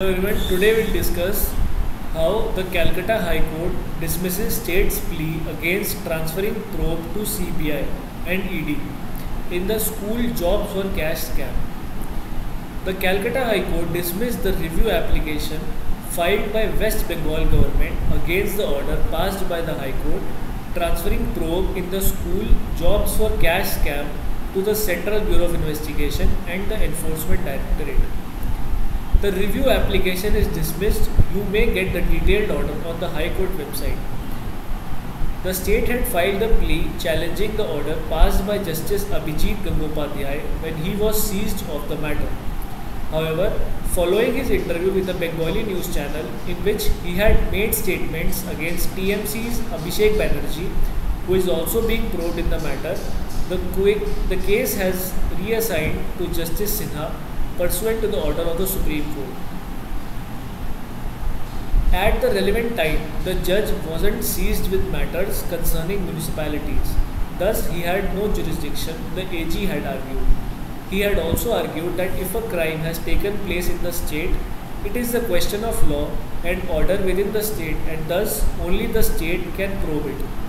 Today we will discuss how the Calcutta High Court dismisses state's plea against transferring probe to CBI and ED in the school jobs for cash scam. The Calcutta High Court dismissed the review application filed by West Bengal government against the order passed by the High Court transferring probe in the school jobs for cash scam to the Central Bureau of Investigation and the Enforcement Directorate. The review application is dismissed. You may get the detailed order on the High Court website. The state had filed a plea challenging the order passed by Justice Abhijit Gangopadhyay when he was seized of the matter. However, following his interview with the Bengali news channel in which he had made statements against TMC's Abhishek Banerji, who is also being probed in the matter, the case has reassigned to Justice Sinha, pursuant to the order of the Supreme Court. At the relevant time, the judge wasn't seized with matters concerning municipalities. Thus, he had no jurisdiction, the AG had argued. He had also argued that if a crime has taken place in the state, it is the question of law and order within the state, and thus only the state can probe it.